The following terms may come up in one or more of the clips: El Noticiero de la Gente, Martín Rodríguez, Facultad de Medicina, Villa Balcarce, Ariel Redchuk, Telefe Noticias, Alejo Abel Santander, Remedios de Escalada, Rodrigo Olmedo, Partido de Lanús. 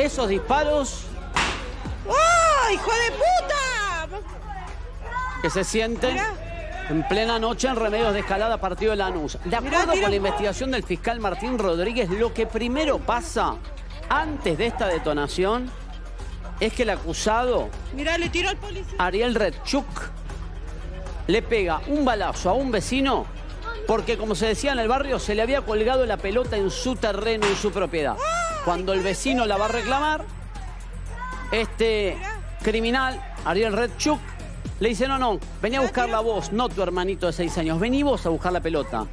esos disparos... ¡Oh, hijo de puta! ...que se sienten en plena noche en Remedios de Escalada, Partido de Lanús. De acuerdo con la investigación del fiscal Martín Rodríguez, lo que primero pasa antes de esta detonación es que el acusado... Mirá, le tiró al policía. Ariel Redchuk le pega un balazo a un vecino porque, como se decía en el barrio, se le había colgado la pelota en su terreno, en su propiedad. Cuando el vecino la va a reclamar, este criminal, Ariel Redchuk, le dice, no, no, vení a buscarla vos, no tu hermanito de 6 años, vení vos a buscar la pelota.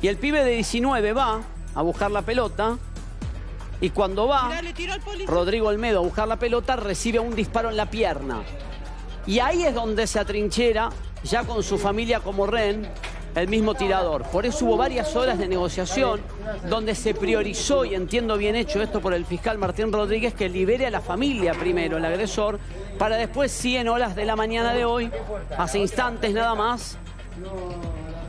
Y el pibe de 19 va a buscar la pelota y cuando va Rodrigo Olmedo a buscar la pelota recibe un disparo en la pierna. Y ahí es donde se atrinchera, ya con su familia como rehén, el mismo tirador. Por eso hubo varias horas de negociación donde se priorizó, y entiendo bien hecho esto por el fiscal Martín Rodríguez, que libere a la familia primero, el agresor, para después, sí, en horas de la mañana de hoy, hace instantes nada más,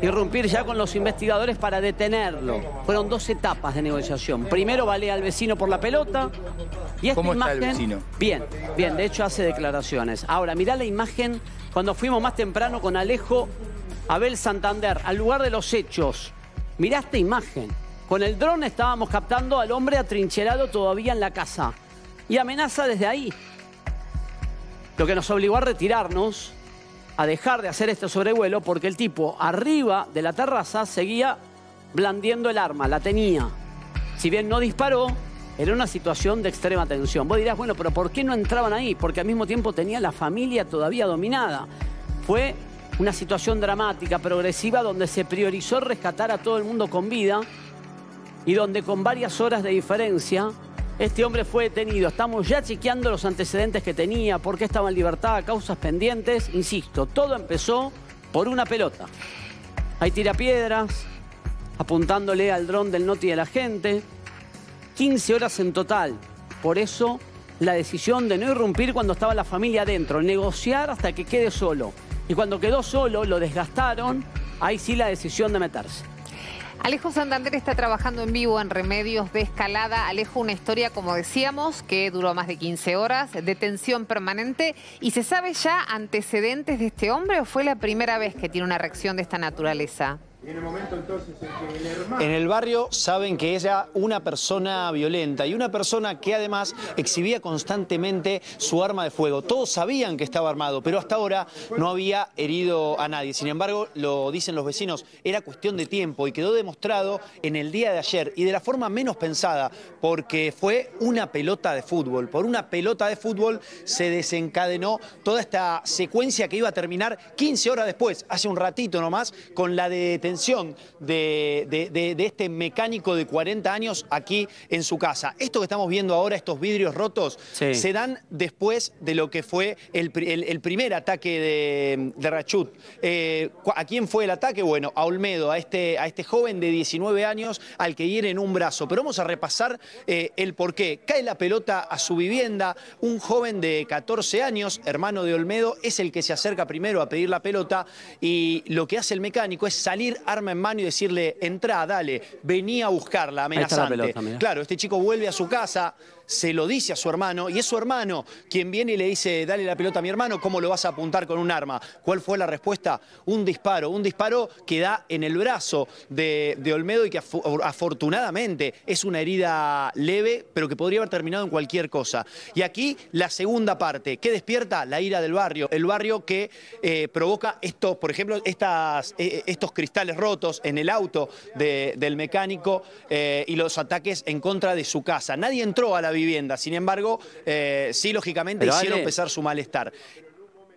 irrumpir ya con los investigadores para detenerlo. Fueron 2 etapas de negociación. Primero balea al vecino por la pelota. Y esta ¿Cómo está imagen, el vecino? Bien, bien, de hecho hace declaraciones. Ahora, mirá la imagen cuando fuimos más temprano con Alejo Abel Santander, al lugar de los hechos. Mirá esta imagen. Con el dron estábamos captando al hombre atrincherado todavía en la casa. Y amenaza desde ahí. Lo que nos obligó a retirarnos, a dejar de hacer este sobrevuelo, porque el tipo arriba de la terraza seguía blandiendo el arma, la tenía. Si bien no disparó, era una situación de extrema tensión. Vos dirás, bueno, pero ¿por qué no entraban ahí? Porque al mismo tiempo tenía la familia todavía dominada. Fue una situación dramática, progresiva, donde se priorizó rescatar a todo el mundo con vida y donde con varias horas de diferencia este hombre fue detenido. Estamos ya chequeando los antecedentes que tenía, por qué estaba en libertad, causas pendientes. Insisto, todo empezó por una pelota. Hay tirapiedras apuntándole al dron del noti de la gente. 15 horas en total. Por eso la decisión de no irrumpir cuando estaba la familia adentro, negociar hasta que quede solo. Y cuando quedó solo, lo desgastaron, ahí sí la decisión de meterse. Alejo Santander está trabajando en vivo en Remedios de Escalada. Alejo, una historia, como decíamos, que duró más de 15 horas, detención permanente. ¿Y se sabe ya antecedentes de este hombre o fue la primera vez que tiene una reacción de esta naturaleza? En el momento entonces en que el hermano... En el barrio saben que era una persona violenta y una persona que además exhibía constantemente su arma de fuego. Todos sabían que estaba armado, pero hasta ahora no había herido a nadie. Sin embargo, lo dicen los vecinos, era cuestión de tiempo y quedó demostrado en el día de ayer y de la forma menos pensada, porque fue una pelota de fútbol. Por una pelota de fútbol se desencadenó toda esta secuencia que iba a terminar 15 horas después, hace un ratito nomás, con la detención de este mecánico de 40 años aquí en su casa. Esto que estamos viendo ahora, estos vidrios rotos, sí, se dan después de lo que fue el primer ataque de Redchuk. ¿A quién fue el ataque? Bueno, a Olmedo, a este joven de 19 años al que hieren un brazo. Pero vamos a repasar el porqué. Cae la pelota a su vivienda, un joven de 14 años, hermano de Olmedo, es el que se acerca primero a pedir la pelota y lo que hace el mecánico es salir arma en mano y decirle, entrá, dale, vení a buscarla, amenazante. Ahí está la pelota, claro, este chico vuelve a su casa, se lo dice a su hermano, y es su hermano quien viene y le dice, dale la pelota a mi hermano, ¿cómo lo vas a apuntar con un arma? ¿Cuál fue la respuesta? Un disparo que da en el brazo de Olmedo y que afortunadamente es una herida leve, pero que podría haber terminado en cualquier cosa. Y aquí la segunda parte, ¿qué despierta? La ira del barrio, el barrio que provoca esto, por ejemplo, estos cristales rotos en el auto del mecánico y los ataques en contra de su casa. Nadie entró a la vivienda, sin embargo, sí, lógicamente, pero hicieron pesar su malestar.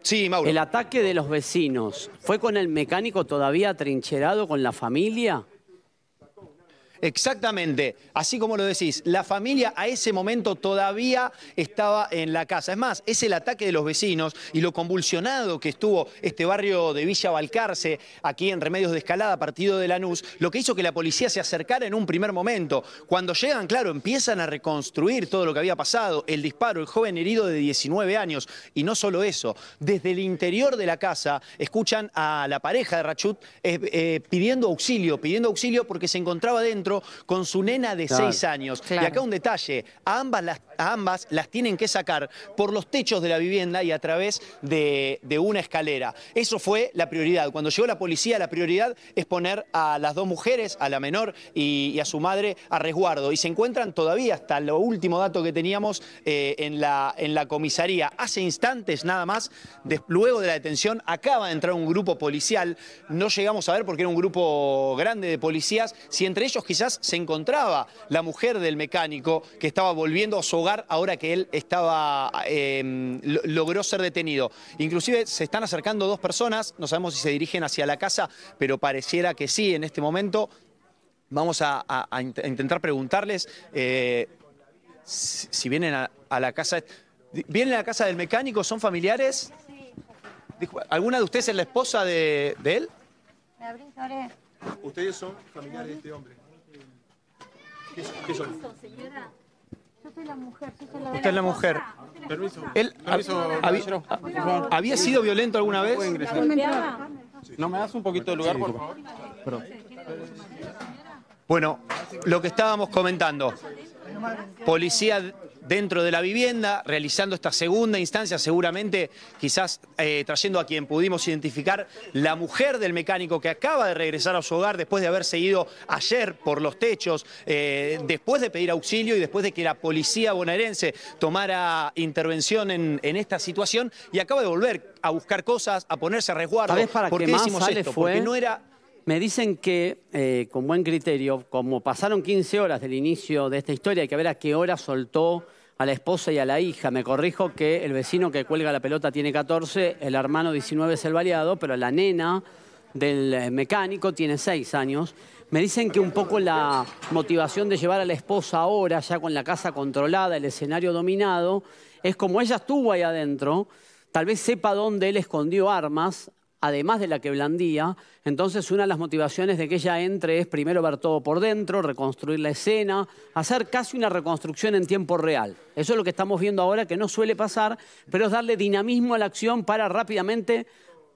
Sí, Mauro. ¿El ataque de los vecinos fue con el mecánico todavía atrincherado con la familia? Exactamente, así como lo decís, la familia a ese momento todavía estaba en la casa. Es más, es el ataque de los vecinos y lo convulsionado que estuvo este barrio de Villa Balcarce, aquí en Remedios de Escalada, Partido de Lanús, lo que hizo que la policía se acercara en un primer momento. Cuando llegan, claro, empiezan a reconstruir todo lo que había pasado, el disparo, el joven herido de 19 años. Y no solo eso, desde el interior de la casa escuchan a la pareja de Redchuk pidiendo auxilio porque se encontraba dentro encuentro con su nena de 6 años. Claro. Y acá un detalle, a ambas las tienen que sacar por los techos de la vivienda y a través de una escalera. Eso fue la prioridad. Cuando llegó la policía, la prioridad es poner a las dos mujeres, a la menor y a su madre, a resguardo. Y se encuentran todavía, hasta lo último dato que teníamos, en la comisaría. Hace instantes nada más, luego de la detención, acaba de entrar un grupo policial. No llegamos a ver, porque era un grupo grande de policías, si entre ellos quizás se encontraba la mujer del mecánico, que estaba volviendo a su hogar ahora que él estaba logró ser detenido. Inclusive se están acercando dos personas, no sabemos si se dirigen hacia la casa, pero pareciera que sí en este momento. Vamos a intentar preguntarles si vienen a la casa. ¿Vienen a la casa del mecánico? ¿Son familiares? ¿Alguna de ustedes es la esposa de él? ¿Me abrís ahora? ¿Ustedes son familiares de este hombre? ¿Qué son? Señora, yo soy la mujer. Usted es la mujer. Permiso. ¿Él había sido violento alguna vez? ¿No me das un poquito de lugar, por favor? Perdón. Bueno, lo que estábamos comentando. Policía dentro de la vivienda, realizando esta segunda instancia, seguramente quizás trayendo a quien pudimos identificar, la mujer del mecánico, que acaba de regresar a su hogar después de haberse ido ayer por los techos, después de pedir auxilio y después de que la policía bonaerense tomara intervención en esta situación, y acaba de volver a buscar cosas, a ponerse a resguardo. ¿Sabés para qué hicimos esto? Porque no era... Me dicen que, con buen criterio, como pasaron 15 horas del inicio de esta historia, hay que ver a qué hora soltó a la esposa y a la hija. Me corrijo que el vecino que cuelga la pelota tiene 14, el hermano 19 es el baleado, pero la nena del mecánico tiene 6 años. Me dicen que un poco la motivación de llevar a la esposa ahora, ya con la casa controlada, el escenario dominado, es como ella estuvo ahí adentro, tal vez sepa dónde él escondió armas, además de la que blandía. Entonces una de las motivaciones de que ella entre es primero ver todo por dentro, reconstruir la escena, hacer casi una reconstrucción en tiempo real. Eso es lo que estamos viendo ahora, que no suele pasar, pero es darle dinamismo a la acción para rápidamente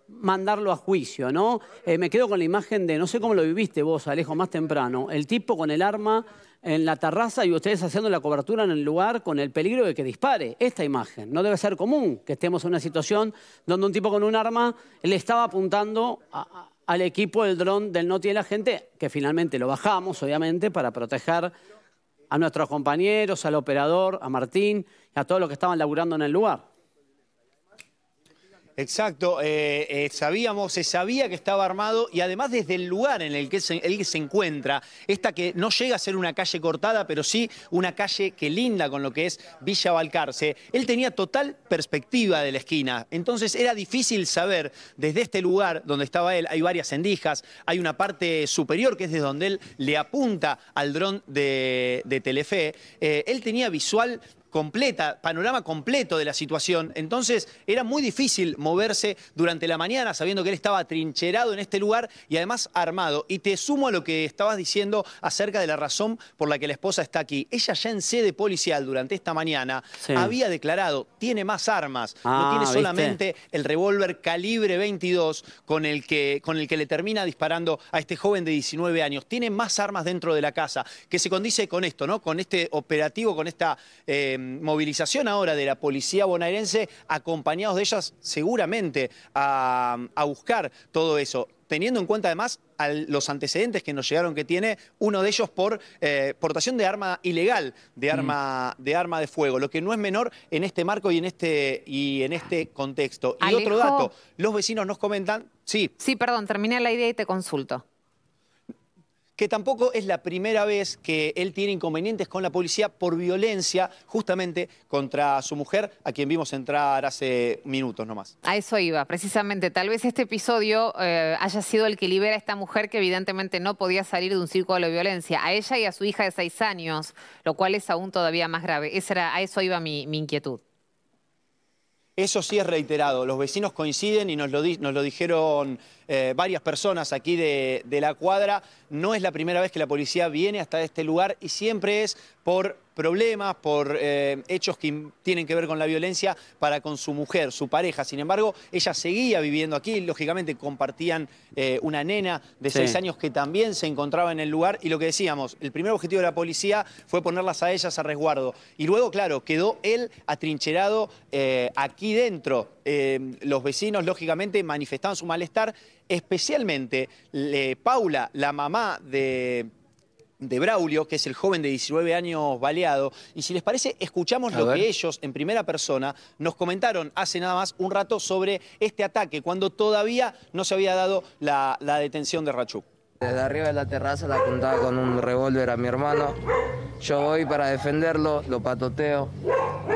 mandarlo a juicio, ¿no? Me quedo con la imagen de, no sé cómo lo viviste vos, Alejo, más temprano, el tipo con el arma en la terraza y ustedes haciendo la cobertura en el lugar con el peligro de que dispare. Esta imagen no debe ser común, que estemos en una situación donde un tipo con un arma le estaba apuntando al equipo del dron del Noti de la gente, que finalmente lo bajamos, obviamente, para proteger a nuestros compañeros, al operador, a Martín, a todos los que estaban laburando en el lugar. Exacto, se sabía que estaba armado, y además desde el lugar en el que se encuentra, esta que no llega a ser una calle cortada, pero sí una calle que linda con lo que es Villa Balcarce, él tenía total perspectiva de la esquina, entonces era difícil saber desde este lugar donde estaba él. Hay varias endijas, hay una parte superior que es desde donde él le apunta al dron de Telefe, él tenía visual completa, panorama completo de la situación. Entonces era muy difícil moverse durante la mañana sabiendo que él estaba atrincherado en este lugar y además armado. Y te sumo a lo que estabas diciendo acerca de la razón por la que la esposa está aquí. Ella ya en sede policial durante esta mañana había declarado, tiene más armas, no tiene solamente el revólver calibre 22 con el que le termina disparando a este joven de 19 años. Tiene más armas dentro de la casa, que se condice con esto, ¿no? Con este operativo, con esta... movilización ahora de la policía bonaerense, acompañados de ellas seguramente a buscar todo eso, teniendo en cuenta además a los antecedentes que nos llegaron que tiene, uno de ellos por portación de arma ilegal, de arma de fuego, lo que no es menor en este marco y en este contexto. Y otro dato, los vecinos nos comentan... Sí, perdón, terminé la idea y te consulto. Que tampoco es la primera vez que él tiene inconvenientes con la policía por violencia justamente contra su mujer, a quien vimos entrar hace minutos nomás. A eso iba, precisamente. Tal vez este episodio haya sido el que libera a esta mujer, que evidentemente no podía salir de un círculo de violencia, a ella y a su hija de 6 años, lo cual es aún todavía más grave. A eso iba mi inquietud. Eso sí es reiterado, los vecinos coinciden y nos lo dijeron varias personas aquí de la cuadra. No es la primera vez que la policía viene hasta este lugar y siempre es por problemas, por hechos que tienen que ver con la violencia para con su mujer, su pareja. Sin embargo, ella seguía viviendo aquí, lógicamente compartían una nena de 6 años que también se encontraba en el lugar, y lo que decíamos, el primer objetivo de la policía fue ponerlas a ellas a resguardo. Y luego, claro, quedó él atrincherado aquí dentro. Los vecinos, lógicamente, manifestaban su malestar, especialmente Paula, la mamá de Braulio, que es el joven de 19 años baleado, y si les parece escuchamos lo que ellos en primera persona nos comentaron hace nada más un rato sobre este ataque, cuando todavía no se había dado la detención de Redchuk. Desde arriba de la terraza la apuntaba con un revólver a mi hermano, yo voy para defenderlo, lo patoteo,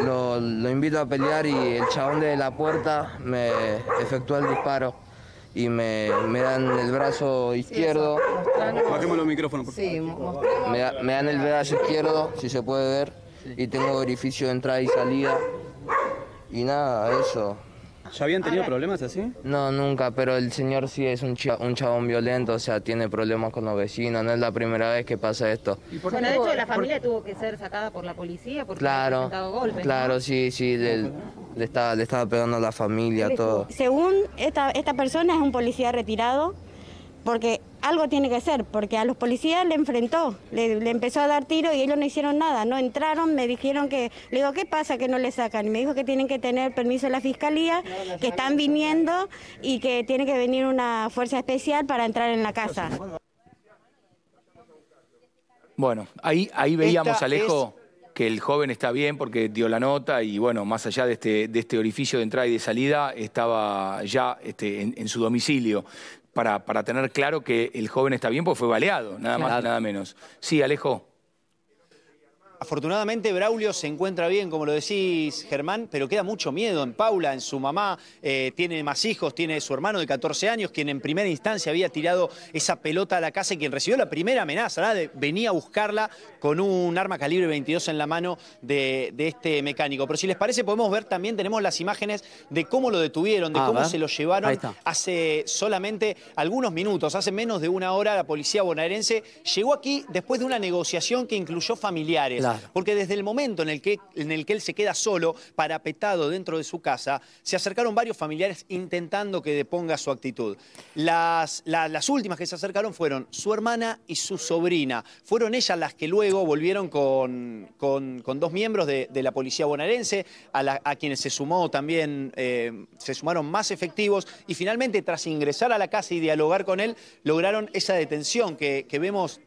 lo invito a pelear y el chabón de la puerta me efectúa el disparo. Y me dan el brazo izquierdo. Bajemos los micrófonos, por favor. Sí, me dan el brazo izquierdo, si se puede ver. Sí. Y tengo orificio de entrada y salida. Y nada, eso. ¿Ya habían tenido problemas así? No, nunca, pero el señor sí es un chabón violento, o sea, tiene problemas con los vecinos, no es la primera vez que pasa esto. Bueno, de hecho, la familia tuvo que ser sacada por la policía porque había intentado golpes. Claro, ¿no? sí, le estaba pegando a la familia, todo. Según esta persona es un policía retirado, porque algo tiene que ser, porque a los policías le enfrentó, le empezó a dar tiro y ellos no hicieron nada, no entraron, me dijeron que... Le digo, ¿qué pasa que no le sacan? Y me dijo que tienen que tener permiso de la fiscalía, que están viniendo y que tiene que venir una fuerza especial para entrar en la casa. Bueno, ahí veíamos, Alejo, que el joven está bien porque dio la nota y, bueno, más allá de este orificio de entrada y de salida, estaba ya en su domicilio. Para tener claro que el joven está bien, porque fue baleado, nada más, nada menos. Sí, Alejo. Afortunadamente Braulio se encuentra bien, como lo decís, Germán, pero queda mucho miedo en Paula, en su mamá. Tiene más hijos, tiene su hermano de 14 años, quien en primera instancia había tirado esa pelota a la casa y quien recibió la primera amenaza, venía a buscarla con un arma calibre 22 en la mano de este mecánico. Pero si les parece podemos ver también, tenemos las imágenes de cómo lo detuvieron, de cómo se lo llevaron hace solamente algunos minutos, hace menos de una hora. La policía bonaerense llegó aquí después de una negociación que incluyó familiares. Porque desde el momento en el que él se queda solo, parapetado dentro de su casa, se acercaron varios familiares intentando que deponga su actitud. Las últimas que se acercaron fueron su hermana y su sobrina. Fueron ellas las que luego volvieron con dos miembros de la policía bonaerense, a quienes se sumó también, se sumaron más efectivos, y finalmente, tras ingresar a la casa y dialogar con él, lograron esa detención que vemos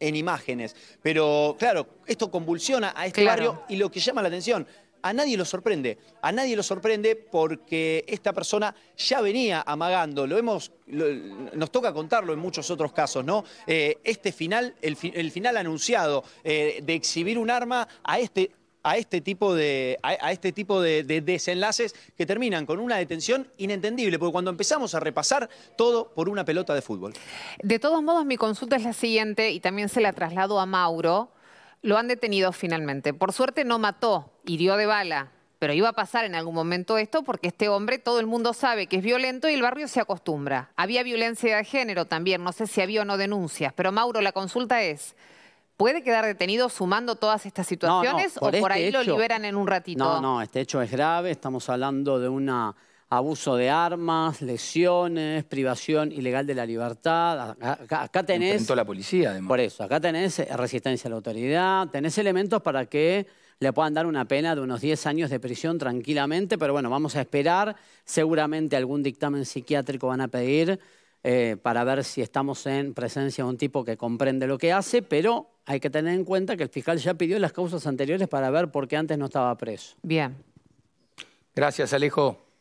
en imágenes. Pero claro, esto convulsiona a este barrio y lo que llama la atención, a nadie lo sorprende. A nadie lo sorprende porque esta persona ya venía amagando. Nos toca contarlo en muchos otros casos, ¿no? Este final, el final anunciado de exhibir un arma a este tipo de desenlaces que terminan con una detención inentendible, porque cuando empezamos a repasar todo por una pelota de fútbol. De todos modos, mi consulta es la siguiente, y también se la traslado a Mauro. Lo han detenido finalmente. Por suerte no mató, hirió de bala, pero iba a pasar en algún momento esto porque este hombre, todo el mundo sabe que es violento y el barrio se acostumbra. Había violencia de género también, no sé si había o no denuncias, pero Mauro, la consulta es... ¿Puede quedar detenido sumando todas estas situaciones o por ahí lo liberan en un ratito? No, este hecho es grave, estamos hablando de un abuso de armas, lesiones, privación ilegal de la libertad. Acá tenés... Enfrentó la policía, además. Por eso, acá tenés resistencia a la autoridad, tenés elementos para que le puedan dar una pena de unos 10 años de prisión tranquilamente, pero bueno, vamos a esperar, seguramente algún dictamen psiquiátrico van a pedir para ver si estamos en presencia de un tipo que comprende lo que hace, pero... Hay que tener en cuenta que el fiscal ya pidió las causas anteriores para ver por qué antes no estaba preso. Bien. Gracias, Alejo.